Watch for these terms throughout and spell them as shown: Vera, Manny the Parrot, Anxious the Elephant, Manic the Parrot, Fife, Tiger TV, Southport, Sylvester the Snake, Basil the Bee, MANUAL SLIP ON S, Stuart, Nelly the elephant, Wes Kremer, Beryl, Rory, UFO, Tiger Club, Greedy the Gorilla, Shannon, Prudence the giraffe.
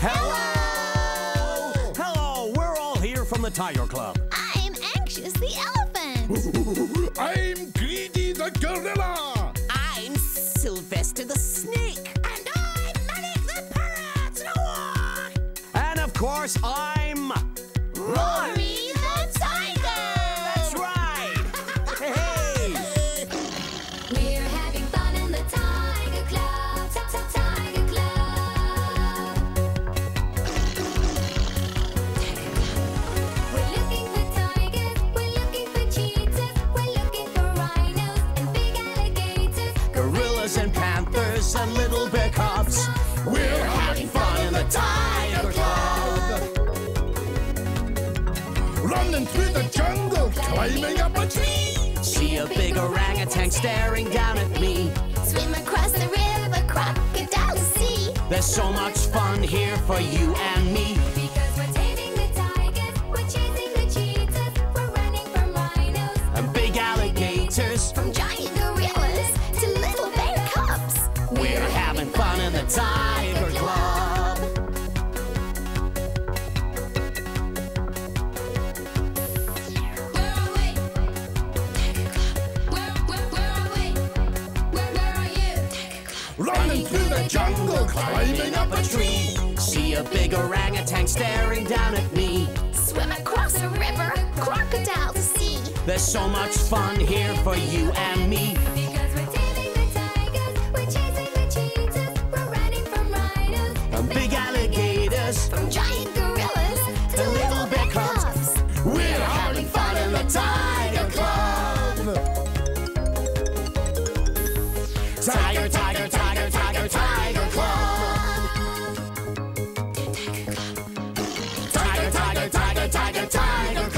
Hello! Hello! We're all here from the Tiger Club. I'm Anxious the Elephant. I'm Greedy the Gorilla. I'm Sylvester the Snake. And I'm Manic the Parrot. And of course, I'm... Rory the Tiger! That's right! Hey! We're having fun in the Tiger Club. Tiger Club. Tiger Club. We're looking for tigers, we're looking for cheetahs, we're looking for rhinos and big alligators, gorillas and panthers and little bear cubs. We're having fun in the Tiger Club. Running through the jungle, climbing up a tree. See a big orangutan staring down at me. Swim across the river, crocodile sea. There's so much fun here for you and me. Because we're taming the tigers, we're chasing the cheetahs, we're running from rhinos and big alligators, from giant gorillas to little bear cubs. We're having fun in the Tiger Club. Jungle, climbing up a tree. See a big orangutan staring down at me. Swim across a river, crocodile to see. There's so much fun here for you and me. Because we're taming the tigers, we're chasing the cheetahs, we're running from rhinos and big alligators, from giant gorillas to little bear cubs. We're having fun in the Tiger Club. Tiger, tiger, tiger. Tiger Club. Tiger, tiger, tiger, tiger, Tiger Club.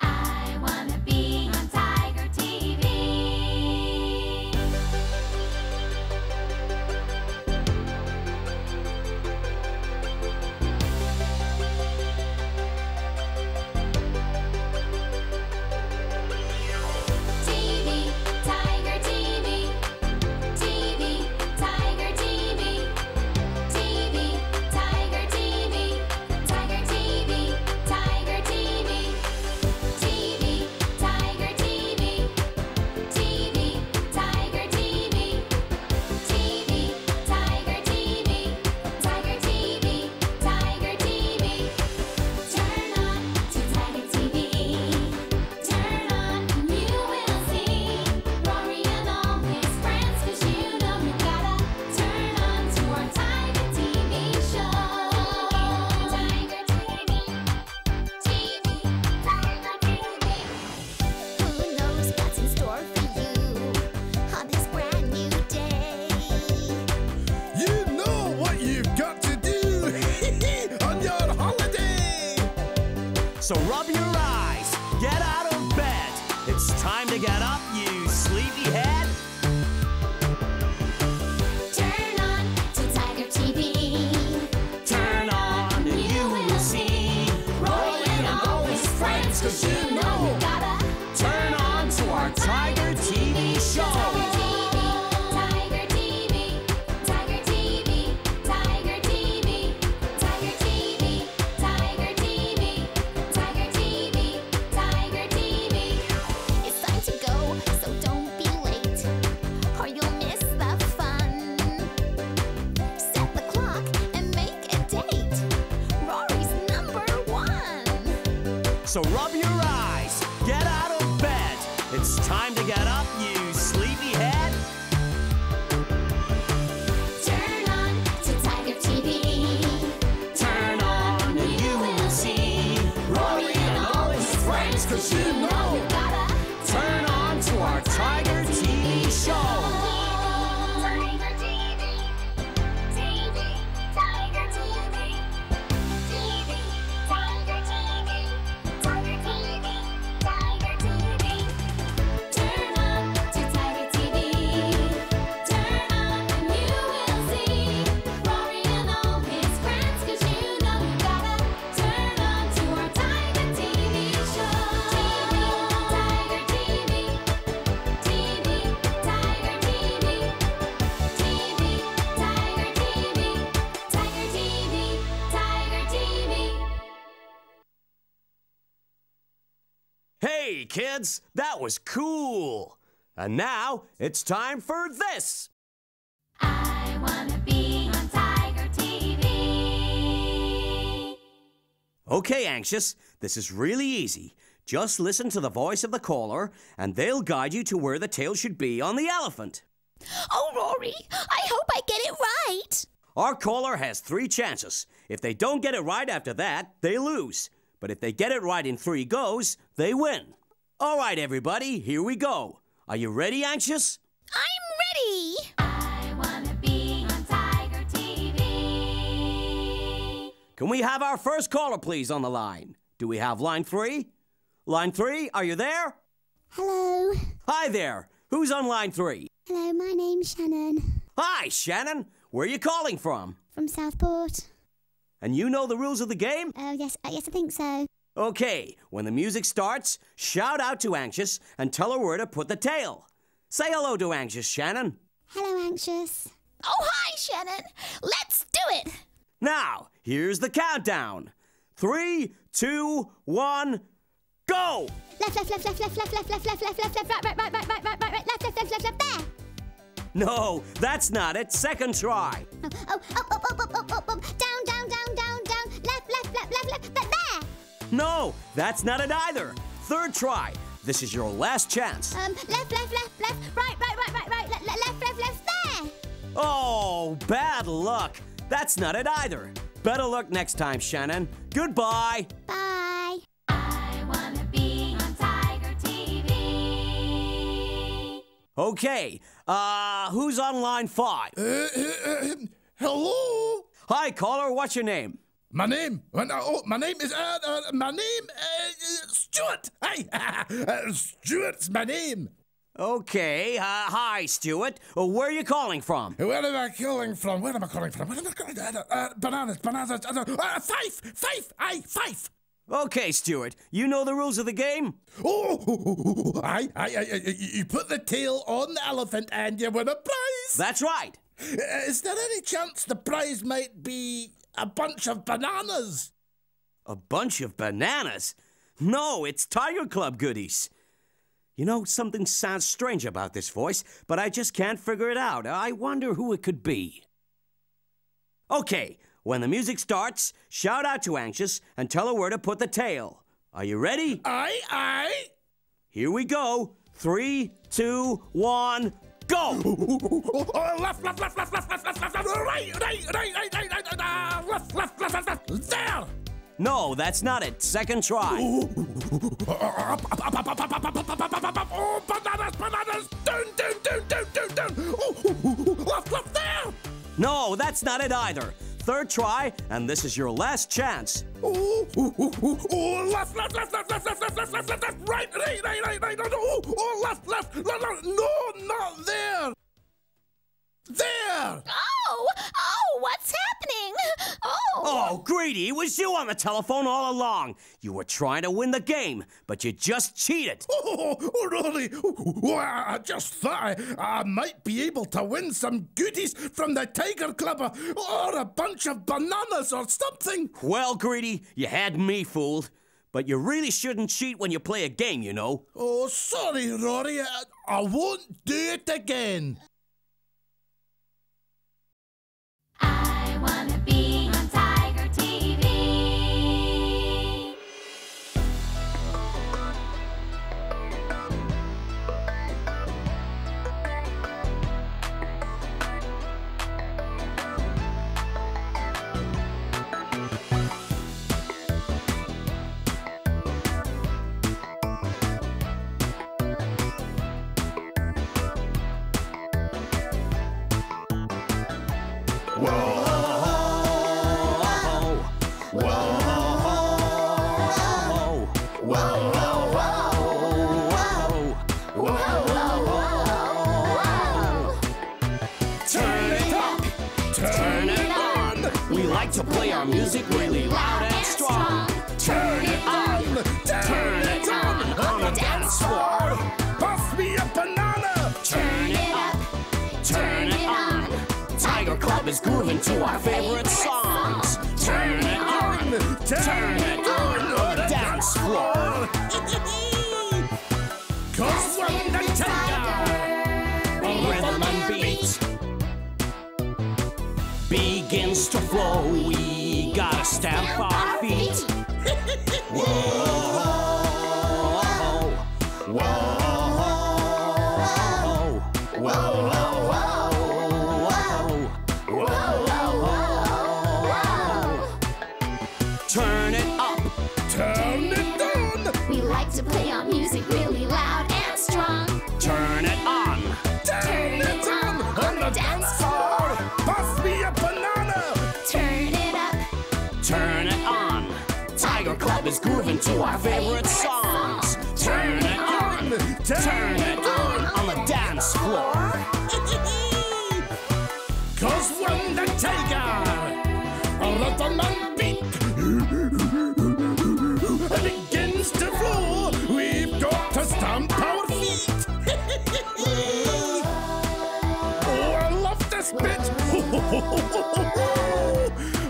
I want to be on Tiger TV. So rub your eyes, get out of bed. It's time to get up, you sleepyhead. Turn on to Tiger TV. Turn on and you will see. Roy and I'm always friends, cause you know you gotta turn on to our Tiger TV show. So rub your eyes, get out of bed. It's time to get up, you sleepyhead. Turn on to Tiger TV. Turn on and you will see. Rory and all his friends, cause you know you gotta turn on to our Tiger TV show. Hey, kids, that was cool. And now it's time for this. I want to be on Tiger TV. Okay, Anxious, this is really easy. Just listen to the voice of the caller, and they'll guide you to where the tail should be on the elephant. Oh, Rory, I hope I get it right. Our caller has 3 chances. If they don't get it right after that, they lose. But if they get it right in 3 goes, they win. All right, everybody, here we go. Are you ready, Anxious? I'm ready. I want to be on Tiger TV. Can we have our first caller, please, on the line? Do we have line 3? Line 3, are you there? Hello. Hi there. Who's on line 3? Hello, my name's Shannon. Hi, Shannon. Where are you calling from? From Southport. And you know the rules of the game? Oh, yes, I think so. Okay, when the music starts, shout out to Anxious and tell her where to put the tail. Say hello to Anxious, Shannon. Hello, Anxious. Oh, hi, Shannon. Let's do it. Now, here's the countdown. 3, 2, 1... Go! Left, left, left, left, left, left, left, left, left, left, left, left, right, right, right, right, right, right, right, right, left, left, left, left, left, there! No, that's not it. Second try. Oh, oh, oh, oh, oh, oh, oh, oh, down, down, down, down, down, left, left, left, left, left, there! No, that's not it either. Third try. This is your last chance. Left, left, left, left, right, right, right, right, right, left, left, left, left, there! Oh, bad luck. That's not it either. Better luck next time, Shannon. Goodbye. Bye. Okay, who's on line 5? Hello? Hi, caller, what's your name? My name? My name is Stuart. Hi, Stuart's my name. Okay, hi, Stuart. Where are you calling from? Where am I calling from? Where am I calling from? Where am I calling from? Fife. Okay, Stuart, you know the rules of the game? Oh, you put the tail on the elephant and you win a prize. That's right. Is there any chance the prize might be a bunch of bananas? A bunch of bananas? No, it's Tiger Club goodies. You know, something sounds strange about this voice, but I just can't figure it out. I wonder who it could be. Okay. When the music starts, shout out to Anxious and tell her where to put the tail. Are you ready? Aye. Here we go. 3, 2, 1, go! Left, left, left, left, left, left, left, left, right, left, left, left, left, there! No, that's not it. Second try. Oh, bananas, bananas! Down, down, down, down, down, down! Left, left, there! No, that's not it either. Third try, and this is your last chance. Oh, left, left, left, left, left, left, left, left, left, left, right, right, right, right, right, oh, left, left, left, no, not there. There! Oh, what's happening? Oh, Greedy, it was you on the telephone all along. You were trying to win the game, but you just cheated. Oh, Rory, I just thought I might be able to win some goodies from the Tiger Club or a bunch of bananas or something. Well, Greedy, you had me fooled. But you really shouldn't cheat when you play a game, you know. Oh, sorry, Rory, I won't do it again. Turn it on the dance floor. ways to flow. We gotta stamp our feet. Whoa, whoa, whoa, whoa, whoa, whoa, whoa, whoa. Turn it up, turn it down. We like to play our music really loud and strong. Turn it on, turn it on. On the dance floor, pass me a banana. Turn it up, turn it on. Tiger Club is grooving to our favorite songs. Turn it on, turn it on the dance floor. 'Cause when the tiger, a rhythm and beat, begins to roll, we've got to stamp our feet. Oh, I love this bit.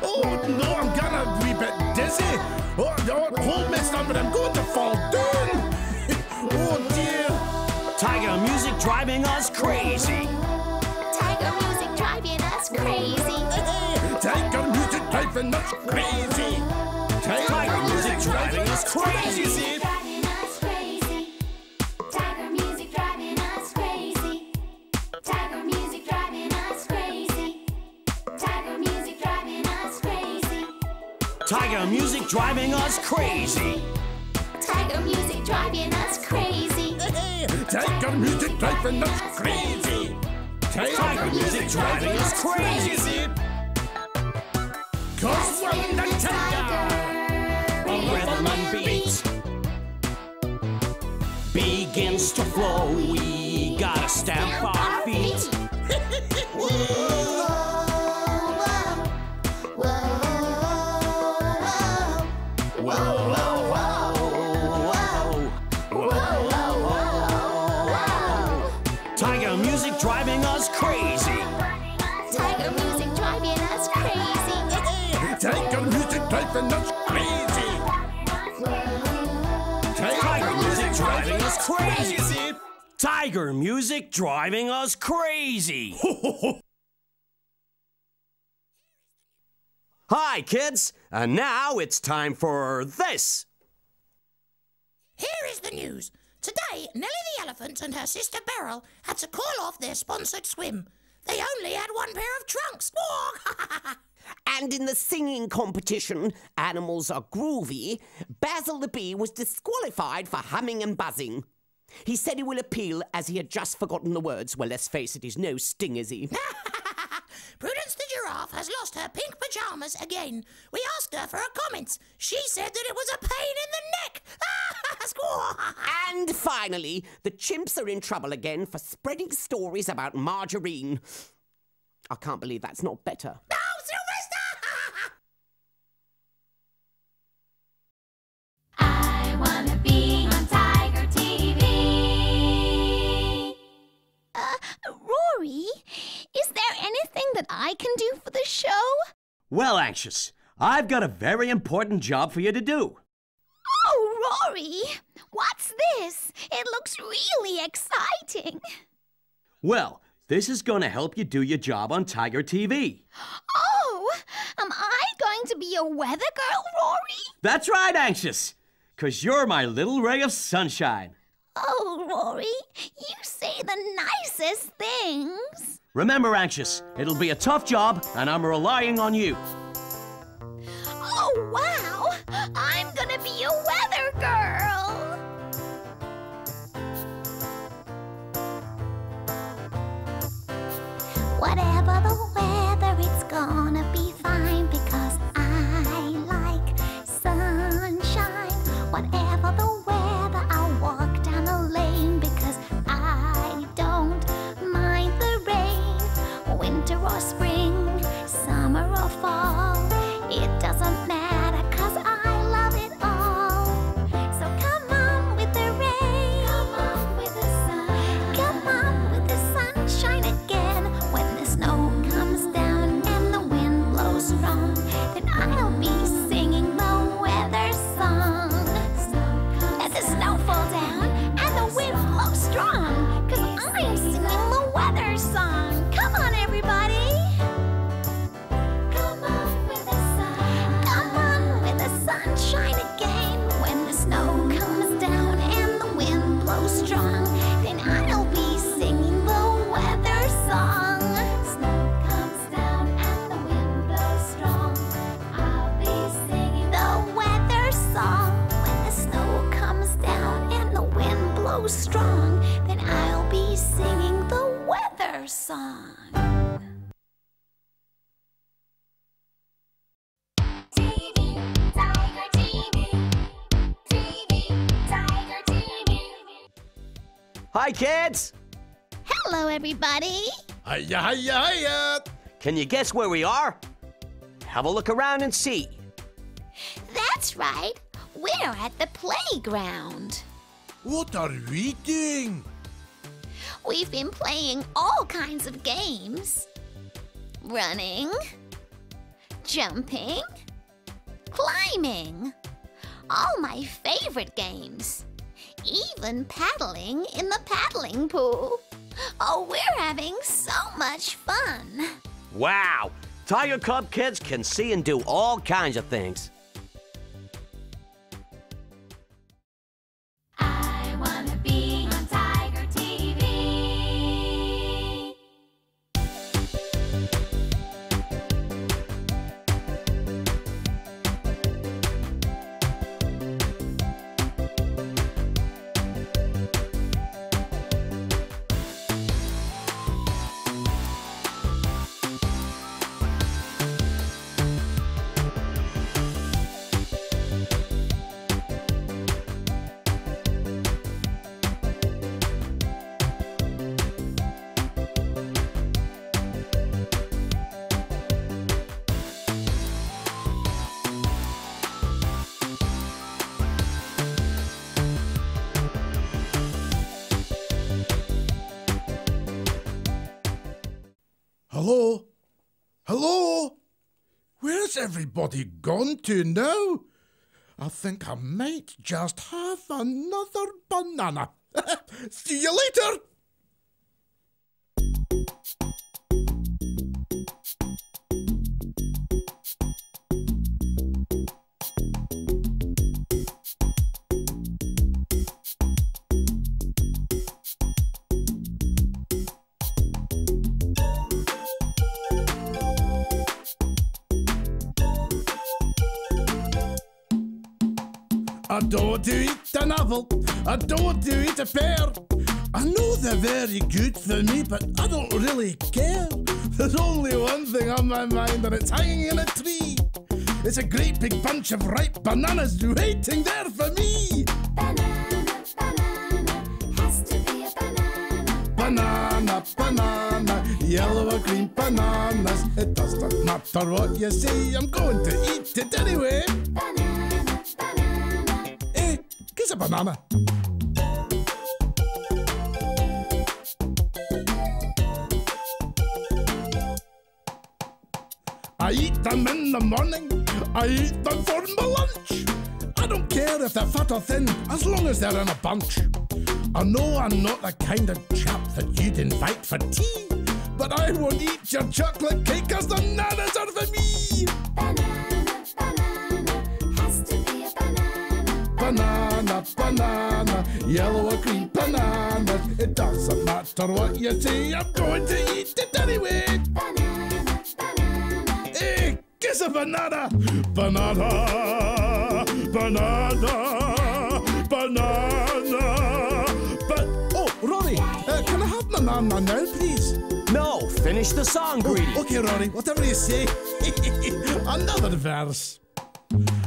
Oh, no, I'm gonna be a bit dizzy. Oh, don't hold me, but I'm going to fall down. Oh, dear. Tiger music driving us crazy. Tiger music driving us crazy. Tiger music driving us crazy. Tiger music driving us crazy. Tiger music driving us crazy. Tiger music driving us crazy. Tiger music driving us crazy. Tiger music driving us crazy. 'Cause when the tiger, a rhythm and beat, begins to flow, we gotta stamp our feet. Driving us crazy. Tiger music driving us crazy. Tiger music driving us crazy. Tiger music driving us crazy. Tiger music driving us crazy. Hi, kids. And now it's time for this. Here is the news. Today, Nelly the elephant and her sister Beryl had to call off their sponsored swim. They only had one pair of trunks. And in the singing competition, Animals Are Groovy, Basil the Bee was disqualified for humming and buzzing. He said he will appeal as he had just forgotten the words. Well, let's face it, he's no sting, is he? Prudence the giraffe has lost her pink pyjamas again. We asked her for her comments. She said that it was a pain in the neck. And finally, the chimps are in trouble again for spreading stories about margarine. I can't believe that's not better. No, Sylvester! I want to be on Tiger TV. Rory? Is there anything that I can do for the show? Well, Anxious, I've got a very important job for you to do. Oh, Rory! What's this? It looks really exciting. Well, this is going to help you do your job on Tiger TV. Oh! Am I going to be a weather girl, Rory? That's right, Anxious, 'cause you're my little ray of sunshine. Oh, Rory, you say the nicest things. Remember, Anxious, it'll be a tough job, and I'm relying on you. Oh, wow! I'm gonna be a weather girl! Whatever the weather, it's gonna be fine, because I like sunshine. Whatever the weather, I'll walk down the lane, because I don't mind the rain. Winter or spring, summer or fall, it doesn't matter, 'cause I love it all. So come on with the rain, come on with the sun, come on with the sunshine again. When the snow comes so strong, then I'll be singing the weather song. TV, Tiger TV. TV, Tiger TV. Hi, kids! Hello, everybody! Hiya, hiya, hiya! Can you guess where we are? Have a look around and see. That's right. We're at the playground. What are we doing? We've been playing all kinds of games. Running, jumping, climbing. All my favorite games. Even paddling in the paddling pool. Oh, we're having so much fun. Wow! Tiger Club kids can see and do all kinds of things. I want to be on Tiger TV. Hello? Hello? Where's everybody gone to now? I think I might just have another banana. See you later! I don't want to eat an apple, I don't want to eat a pear. I know they're very good for me, but I don't really care. There's only one thing on my mind and it's hanging in a tree. It's a great big bunch of ripe bananas waiting there for me. Banana, banana, has to be a banana. Banana, banana, yellow or green bananas. It doesn't matter what you say, I'm going to eat it anyway. Banana. It's a banana. I eat them in the morning, I eat them for my lunch. I don't care if they're fat or thin, as long as they're in a bunch. I know I'm not the kind of chap that you'd invite for tea, but I won't eat your chocolate cake, cause the bananas are for me. Banana, banana, has to be a banana. Banana. Banana, yellow or green banana. It doesn't matter what you say, I'm going to eat it anyway. Banana, banana. Hey, kiss a banana. Banana, banana, banana. But oh, Rory, can I have banana now, please? No, finish the song, Greedy. Oh, okay, Rory, whatever you say. Another verse.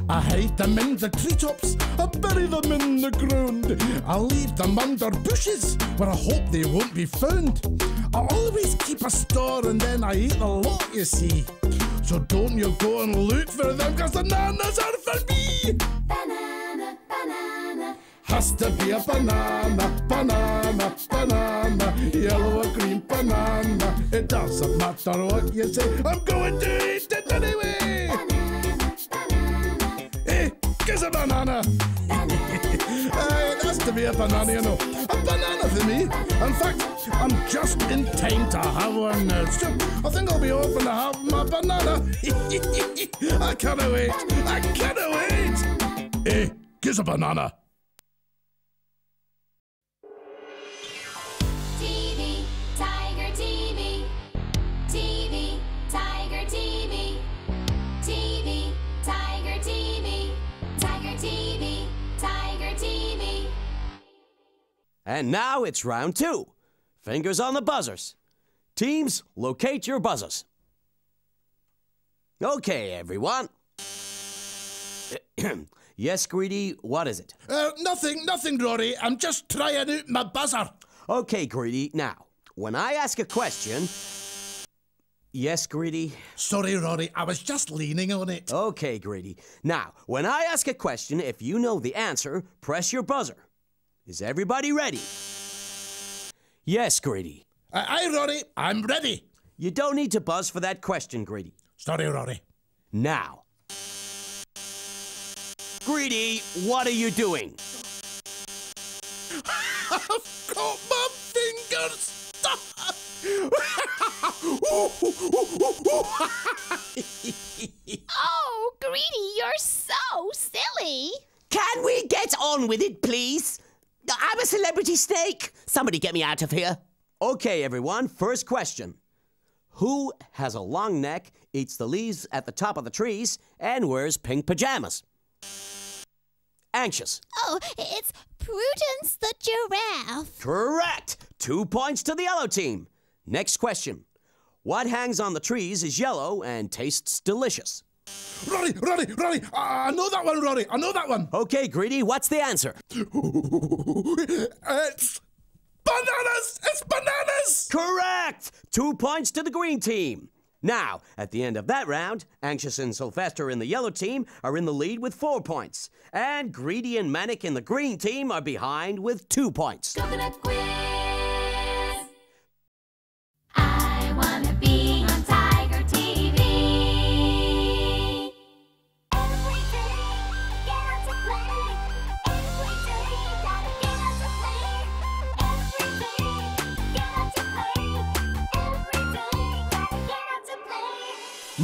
I hide them in the treetops, I bury them in the ground. I leave them under bushes, where I hope they won't be found. I always keep a store and then I eat a lot, you see. So don't you go and look for them, cause the bananas are for me! Banana, banana, has to be a banana. Banana, banana, yellow or green banana. It doesn't matter what you say, I'm going to eat it anyway! Banana. Kiss a banana. It has to be a banana, you know. A banana for me. In fact, I'm just in time to have one now. So I think I'll be open to have my banana. I can't wait. I can't wait. Hey, kiss a banana. TV, Tiger TV. TV, Tiger TV. TV, Tiger TV. Tiger TV, Tiger TV. And now it's round two. Fingers on the buzzers. Teams, locate your buzzers. Okay, everyone. Yes, Greedy, what is it? Nothing, Rory. I'm just trying out my buzzer. Okay, Greedy, now, when I ask a question... Yes, Greedy? Sorry, Rory, I was just leaning on it. Okay, Greedy. Now, when I ask a question, if you know the answer, press your buzzer. Is everybody ready? Yes, Greedy. Aye, Rory, I'm ready. You don't need to buzz for that question, Greedy. Sorry, Rory. Now... Greedy, what are you doing? I've got my fingers stuck. Oh, Greedy, you're so silly. Can we get on with it, please? I'm a celebrity snake. Somebody get me out of here. Okay, everyone, first question. Who has a long neck, eats the leaves at the top of the trees, and wears pink pajamas? Anxious. Oh, it's Prudence the giraffe. Correct. 2 points to the yellow team. Next question. What hangs on the trees is yellow and tastes delicious? Rory. I know that one, Rory. I know that one. Okay, Greedy, what's the answer? It's bananas. It's bananas. Correct. 2 points to the green team. Now, at the end of that round, Anxious and Sylvester in the yellow team are in the lead with 4 points. And Greedy and Manic in the green team are behind with 2 points. Coconut quiz! I want to be on Tiger TV. Every day, get out to play. Every day, gotta get out to play. Every day, get out to play. Every day, gotta get out to play.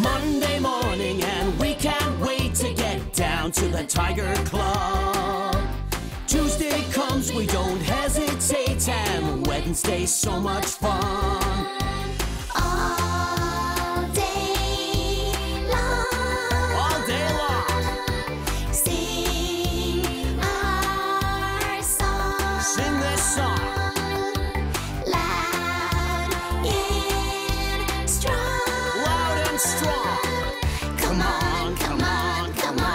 Monday morning and we can't wait to get down to the Tiger Club. Tuesday comes, we don't hesitate, and Wednesday's so much fun. All day long. All day long. Sing our song. Sing this song. Loud and strong. Loud and strong. Come on, come on, come on.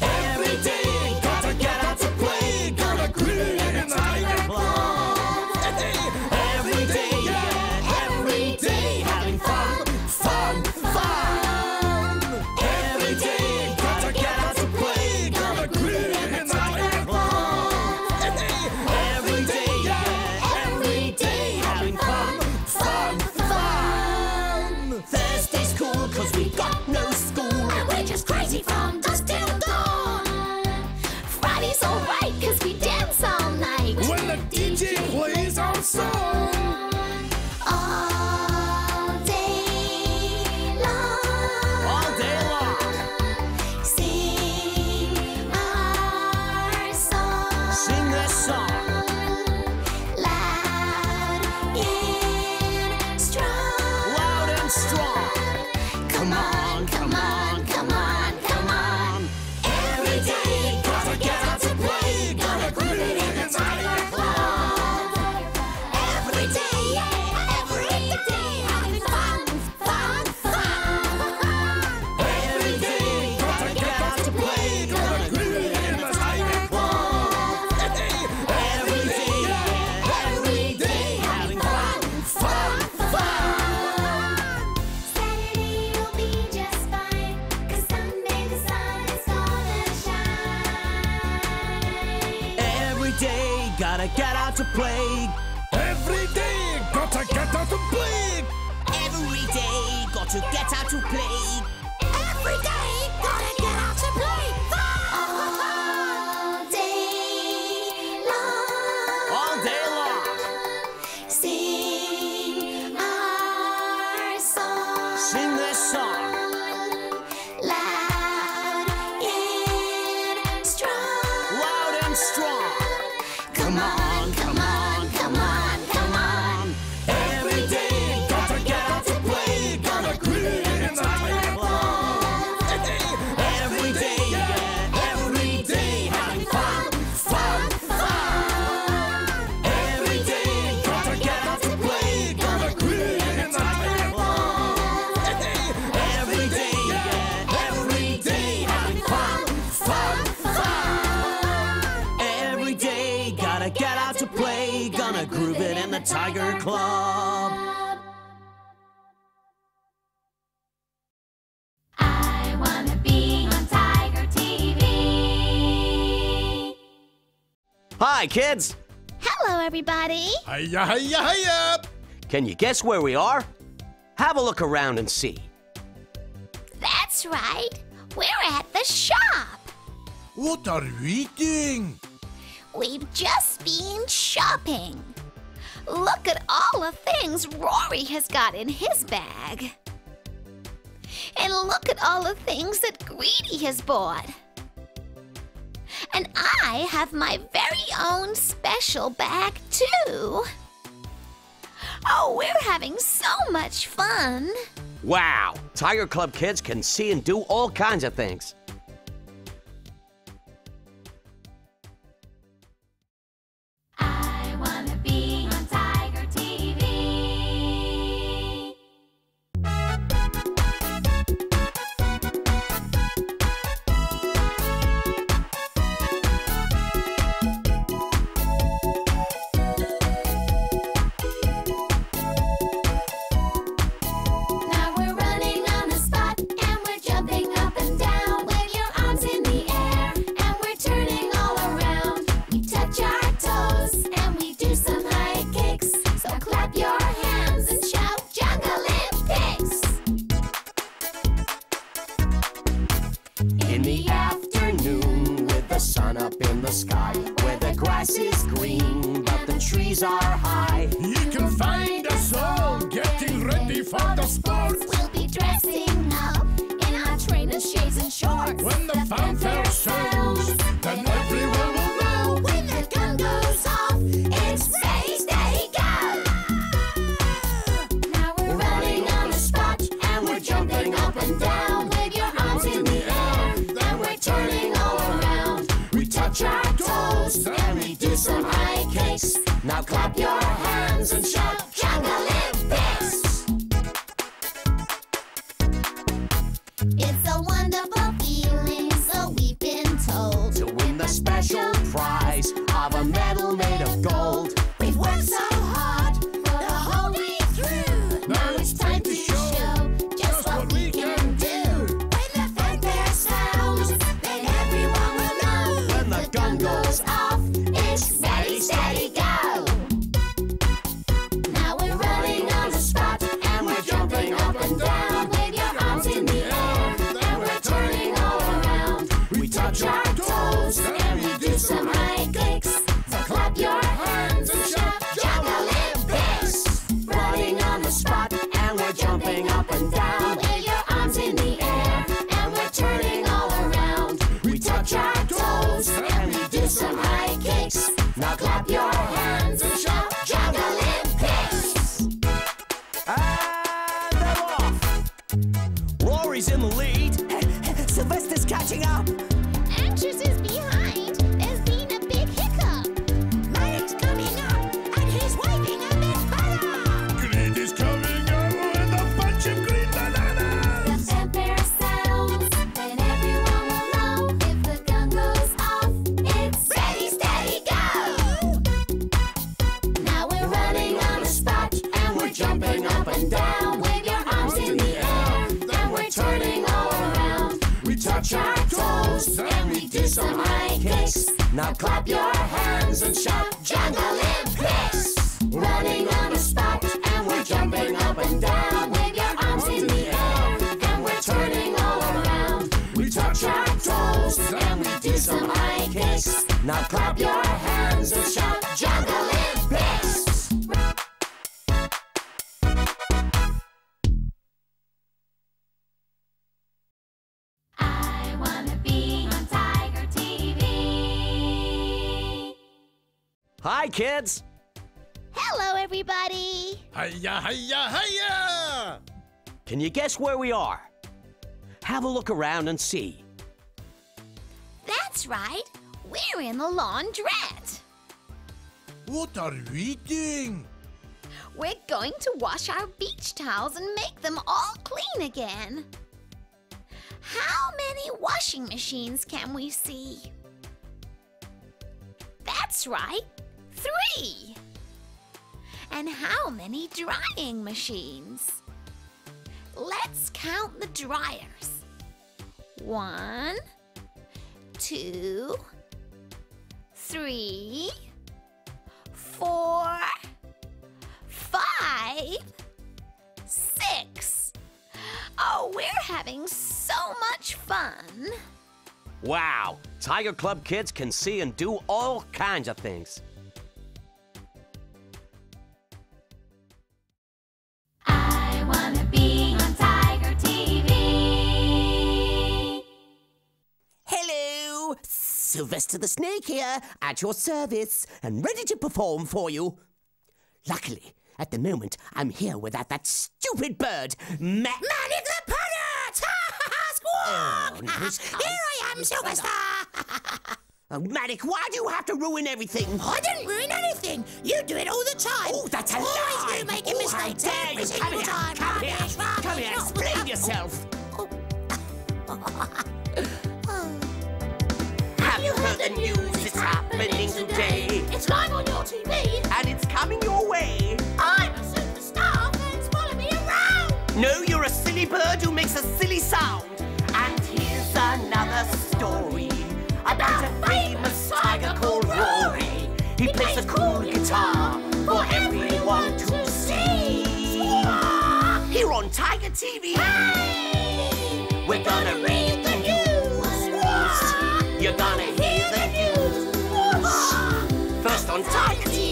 Every day, having fun, fun, fun. Groovin' in the Tiger Club. Hi, kids! Hello, everybody! Hiya, hiya, hiya! Can you guess where we are? Have a look around and see. That's right! We're at the shop! What are we doing? We've just been shopping. Look at all the things Rory has got in his bag. And look at all the things that Greedy has bought. And I have my very own special bag, too. Oh, we're having so much fun. Wow, Tiger Club kids can see and do all kinds of things. I want to be on Tiger TV. Hi, kids! Hello, everybody! Hiya, hiya, hiya! Can you guess where we are? Have a look around and see. That's right! We're in the laundrette! What are we doing? We're going to wash our beach towels and make them all clean again. How many washing machines can we see? That's right! 3! and how many drying machines? Let's count the dryers. 1, 2, 3, 4, 5, 6. Oh, we're having so much fun. Wow, Tiger Club kids can see and do all kinds of things. I want to be on Tiger TV. Hello, Sylvester the Snake here, at your service and ready to perform for you. Luckily, at the moment, I'm here without that stupid bird, Manny the Parrot! Squawk! Here I am, Sylvester! Oh, Manic, why do you have to ruin everything? I didn't ruin anything! You do it all the time! Oh, that's a lie! Always you make a mistake every single time! Come here, explain yourself! Have you heard the news? It's happening today! It's live on your TV! And it's coming your way! I'm a superstar, then swallow me around! No, you're a silly bird who makes a silly sound! And here's another story about a famous tiger called Rory! He plays a cool guitar for everyone to see! Here on Tiger TV! Hey! We're gonna read the news! You're gonna hear the news! First on Tiger TV!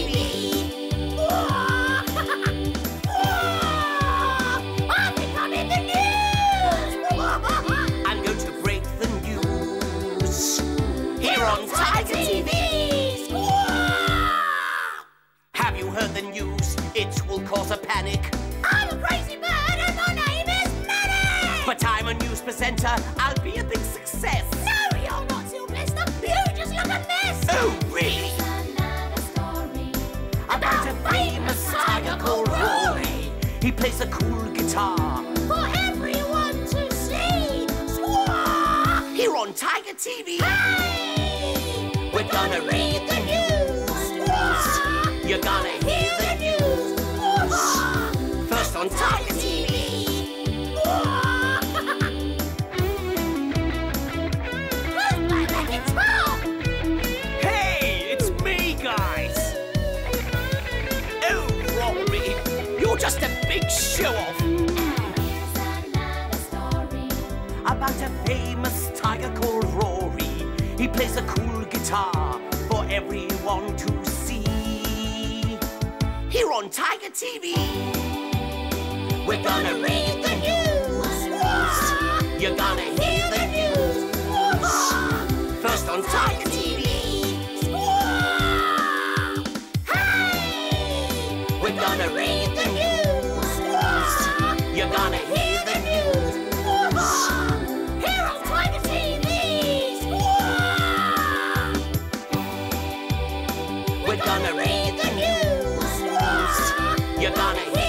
I'm becoming the news! I'm going to break the news! Here on Tiger TV! Have you heard the news? It will cause a panic! I'm a crazy bird and my name is Manny! But I'm a news presenter, I'll be a big success! No, you're not, Sylvester! You just look a mess! Oh, really? Another story about a famous tiger called Rory! He plays a cool guitar for everyone to see! Squawk! Here on Tiger TV! Hey! We're gonna read the news! Squawk! You're gonna hear the news! Squawk! First on Tiger TV! Hey, it's me, guys! Oh, Rory, you're just a big show-off! And here's another story about a famous tiger called Rory. He plays a cool guitar for everyone to see. Here on Tiger TV! We're gonna read the news. You're gonna hear the news. First on Tiger TV. Hey! We're gonna read the news. You're gonna hear the news. Here on Tiger TV. We're gonna read the news. You're gonna hear the news.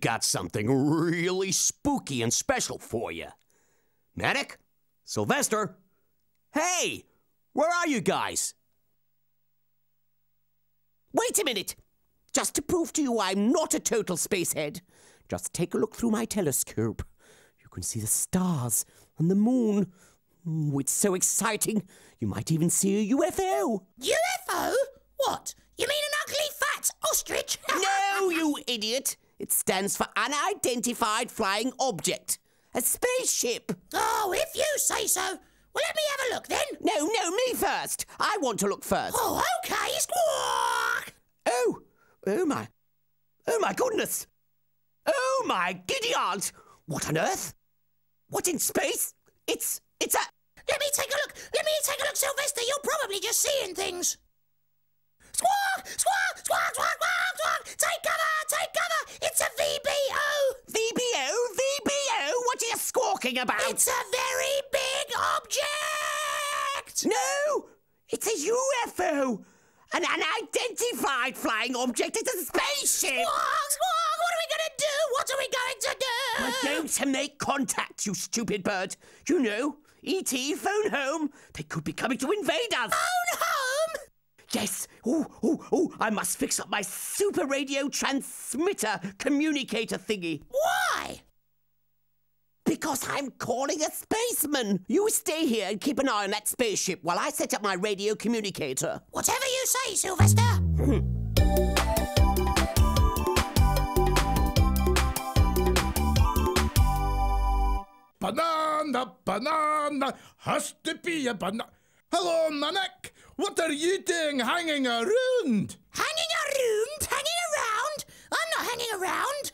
Got something really spooky and special for you. Manic? Sylvester? Hey! Where are you guys? Wait a minute! Just to prove to you I'm not a total spacehead, just take a look through my telescope. You can see the stars and the moon. Oh, it's so exciting. You might even see a UFO. UFO? What? You mean an ugly fat ostrich? No, you idiot. It stands for Unidentified Flying Object. A spaceship. Oh, if you say so. Well, let me have a look then. No, no, me first. I want to look first. Oh, OK. Squawk. Oh. Oh, my. Oh, my goodness. Oh, my giddy aunt. What on earth? What in space? It's a... Let me take a look. Let me take a look, Sylvester. You're probably just seeing things. Squawk! Squawk! Squawk! Squawk! Squawk! Squawk! Take cover! Take cover! It's a VBO! VBO? VBO? What are you squawking about? It's a very big object! No! It's a UFO! An unidentified flying object! It's a spaceship! Squawk! Squawk! What are we going to do? What are we going to do? We're going to make contact, you stupid bird. You know, E.T., phone home. They could be coming to invade us. Phone home? Yes. Ooh, ooh, ooh. I must fix up my super radio transmitter communicator thingy. Why? Because I'm calling a spaceman. You stay here and keep an eye on that spaceship while I set up my radio communicator. Whatever you say, Sylvester. Banana, banana, has to be a banana. Hello, Manic. What are you doing hanging around? Hanging around? Hanging around? I'm not hanging around.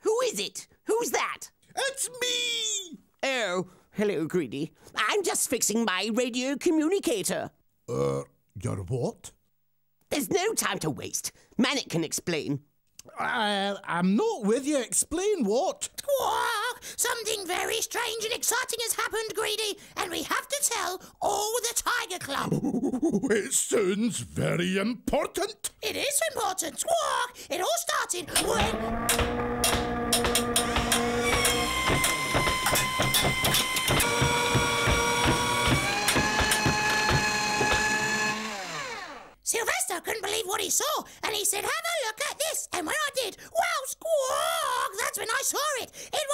Who is it? Who's that? It's me. Oh, hello, Greedy. I'm just fixing my radio communicator. Your what? There's no time to waste. Manic can explain. I'm not with you. Explain what? Squawk! Something very strange and exciting has happened, Greedy, and we have to tell all the Tiger Club. Oh, it sounds very important. It is important. Squawk! It all started when... Sylvester couldn't believe what he saw, and he said, have a look at this. And when I did, well, squawk, that's when I saw it. It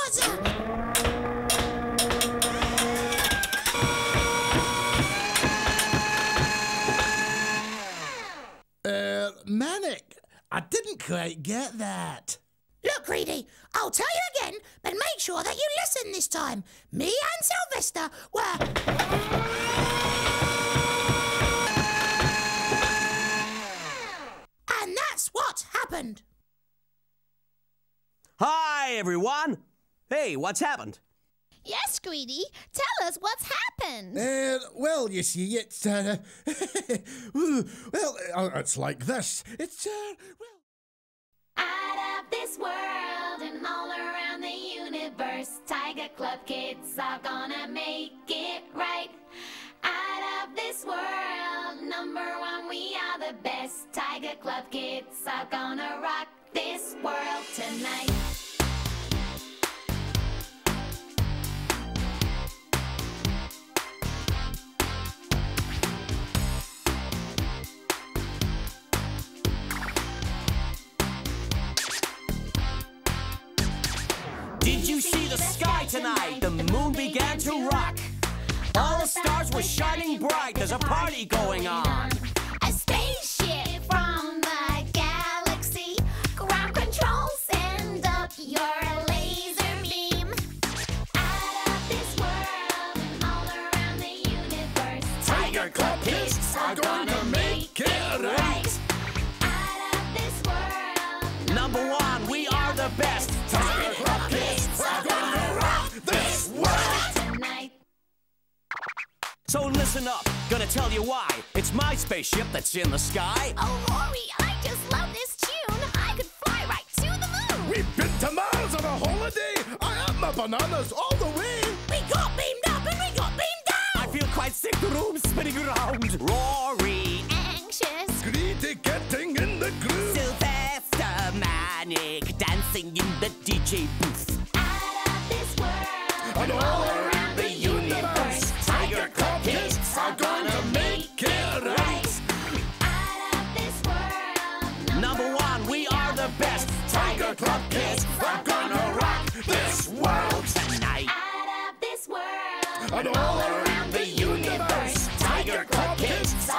was a... Manic, I didn't quite get that. Look, Greedy, I'll tell you again, but make sure that you listen this time. Me and Sylvester were... And that's what happened. Hi, everyone. Hey, what's happened? Yes, Greedy. Tell us what's happened. Well, you see, it's, well, it's like this. It's, well... Out of this world and all around the universe, Tiger Club kids are gonna make it right. Out of this world, number one, we are the best. Tiger Club kids are gonna rock this world tonight. Did you see the sky tonight? The moon began to rock. All the stars were shining bright. There's a party going on. A spaceship from the galaxy. Ground control, send up your laser beam. Out of this world and all around the universe, Tiger Club kids are gonna make it right. Out of this world, number one, we are the best. Tiger Club kids are gonna rock this world. So listen up, gonna tell you why. It's my spaceship that's in the sky. Oh, Rory, I just love this tune. I could fly right to the moon. We've been to Mars on a holiday. I had my bananas all the way. We got beamed up and we got beamed down. I feel quite sick, the room's spinning around. Rory, anxious. Greedy, getting in the groove. Sylvester, manic, dancing in the DJ booth. Out of this world and all around the universe, Tiger Club kids are gonna make it right. Out of this world.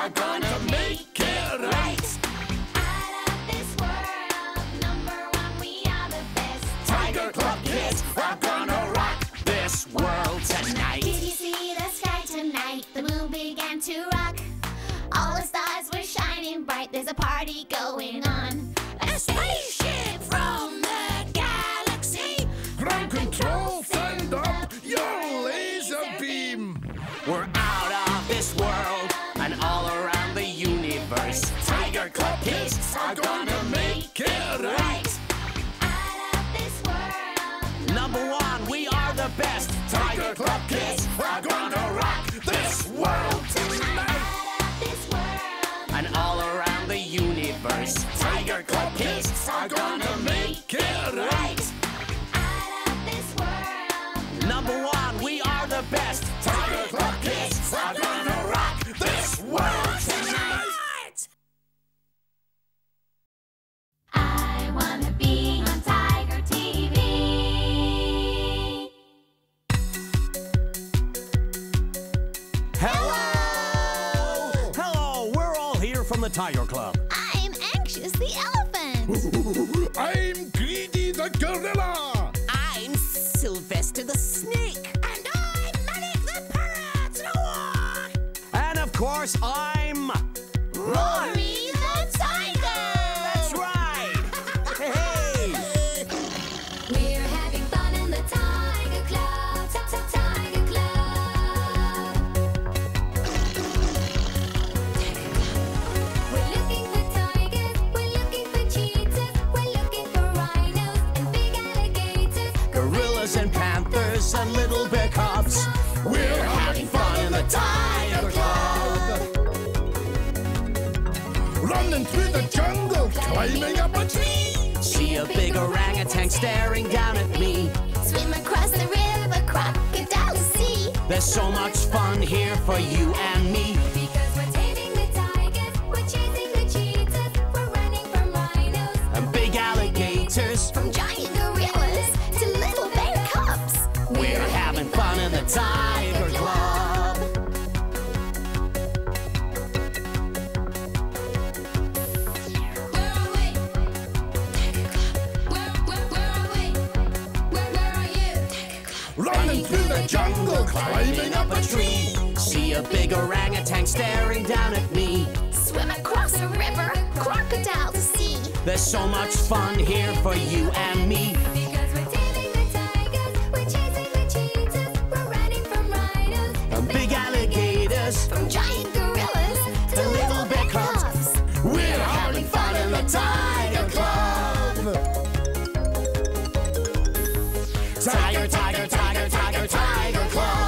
are gonna make it right. Out of this world, #1, we are the best. Tiger Club kids are gonna rock this world tonight. Did you see the sky tonight? The moon began to rock. All the stars were shining bright. There's a party going on. A spaceship from the galaxy. Ground control, send up your laser beam. We're out of this world and all around the universe. Tiger Club kids are gonna make it right. Out of this world, #1, we are the best. Tiger Club kids are gonna rock this world tonight. And all around the universe, Tiger Club kids are gonna make it right. Out of this world, #1, we are the best. Tiger Club kids are gonna rock this world tonight. I wanna be on Tiger TV. Hello. The Tiger Club. I'm Anxious the Elephant. I'm Greedy the Gorilla. I'm Sylvester the Snake. And I'm Manic the Parrot. And of course, I'm Rory the Tiger. That's right. Hey. We're having fun in the Tiger Club. Tiger Club. Tiger Club. We're looking for tigers, we're looking for cheetahs, we're looking for rhinos and big alligators, gorillas and panthers and little bear cubs. We're having fun in the Tiger Club. Running through the jungle, climbing up a tree. See a big orangutan staring down at me. Swim across the river, crocodile sea. There's so much fun here for you and me. Because we're taming the tigers, we're chasing the cheetahs, we're running from rhinos and big alligators, from giant gorillas to little bear cubs. We're having fun in the Tiger Club. Where are we? Tiger Club. Where are we? Where are you? Tiger Club. Running through the jungle, climbing up a tree. See a big orangutan staring down at me. Swim across a river, crocodile to sea. There's so much fun here for you and me. Because we're taming the tigers, we're chasing the cheetahs, we're running from rhinos and big alligators, from giant gorillas to little bear cubs. We're having fun in the Tiger Club. Tiger, Tiger, Tiger, Tiger, Tiger Club.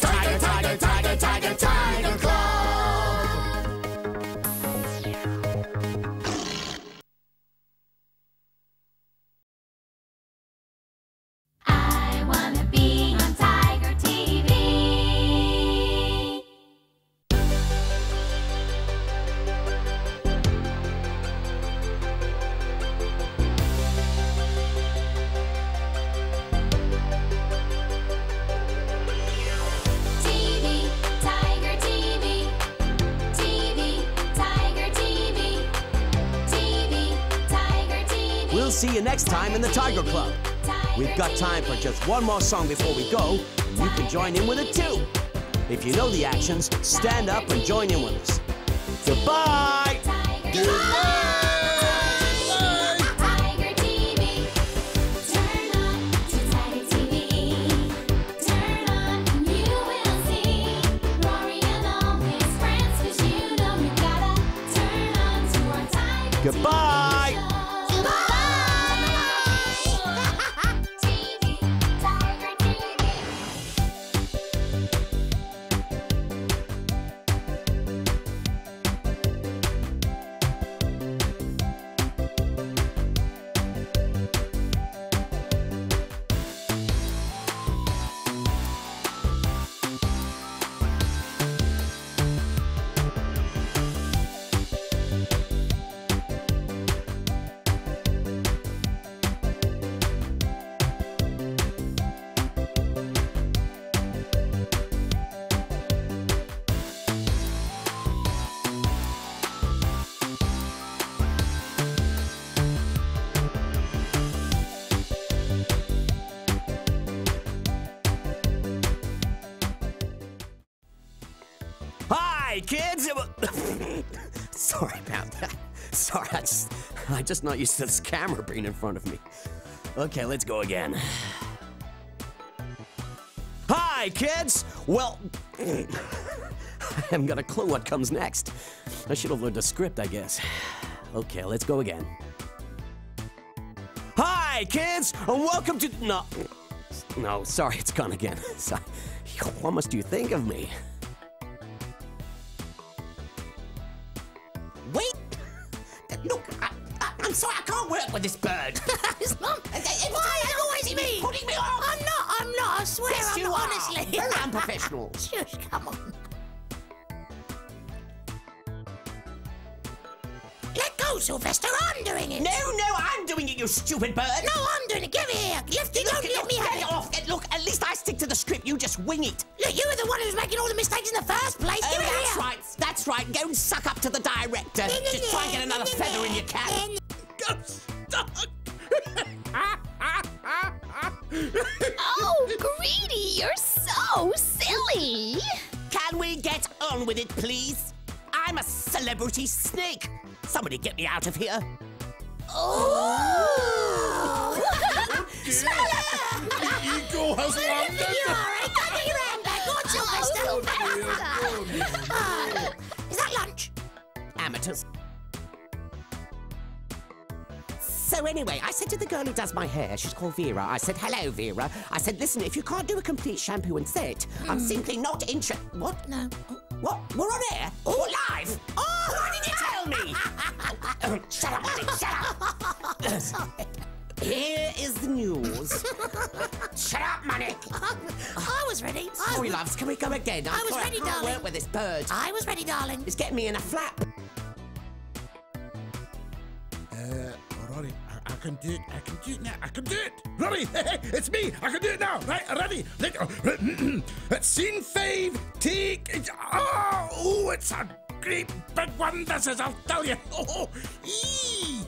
Tiger, Tiger, Tiger, Tiger, Tiger Club. I wanna be on Tiger TV. TV, Tiger TV. TV, Tiger TV. TV, Tiger TV. We'll see you next time in the Tiger Club. We've got time for just one more song before we go. You can join in with it too. If you know the actions, stand up and join in with us. Goodbye! Goodbye! Tiger TV. Turn on to Tiger TV. Turn on and you will see Rory and all his friends, 'cause you know you gotta turn on to our Tiger TV. Goodbye! Hey kids! Sorry about that. Sorry, I just not used to this camera being in front of me. Okay, let's go again. Hi kids! Well, I haven't got a clue what comes next. I should have learned a script, I guess. Okay, let's go again. Hi kids, and welcome to... No, sorry, it's gone again. Sorry. What must you think of me? Wait! Look, I'm sorry, I can't work with this bird. It's not... Why are you always putting me off? I'm not, I swear, yes, I'm not, honestly. Very unprofessional. Shush, come on. Let go, Sylvester, I'm doing it. No, I'm doing it, you stupid bird. No, I'm doing it, give it here. Lefty, don't let me have it. Off. Look, at least I stick to the script, you just wing it. Look, you were the one who was making all the mistakes in the first place, give it here. That's right, go and suck up to the director. Just try and get another feather in your cap. Go stuck. Oh, Greedy, you're so silly. Can we get on with it, please? I'm a celebrity snake. Somebody get me out of here. Oh! The eagle has landed. You are a daddy ramback or Sylvester. Is that lunch? Amateurs. So anyway, I said to the girl who does my hair, she's called Vera, I said, hello, Vera. I said, listen, if you can't do a complete shampoo and set, I'm simply not interested. What? No. What? We're on air? Or live? Oh, why did you tell me? Shut up, Andy, shut up. Sorry. Here is the news. Shut up, Manic. I was ready. Sorry, loves, can we go again? I was ready, darling. I can't work with this bird. I was ready, darling. It's getting me in a flap. Rory, I can do it. I can do it now. I can do it. Rory, hey, it's me. I can do it now. Right, ready? Scene 5. Take. It's a great big one. This is. I'll tell you. Oh,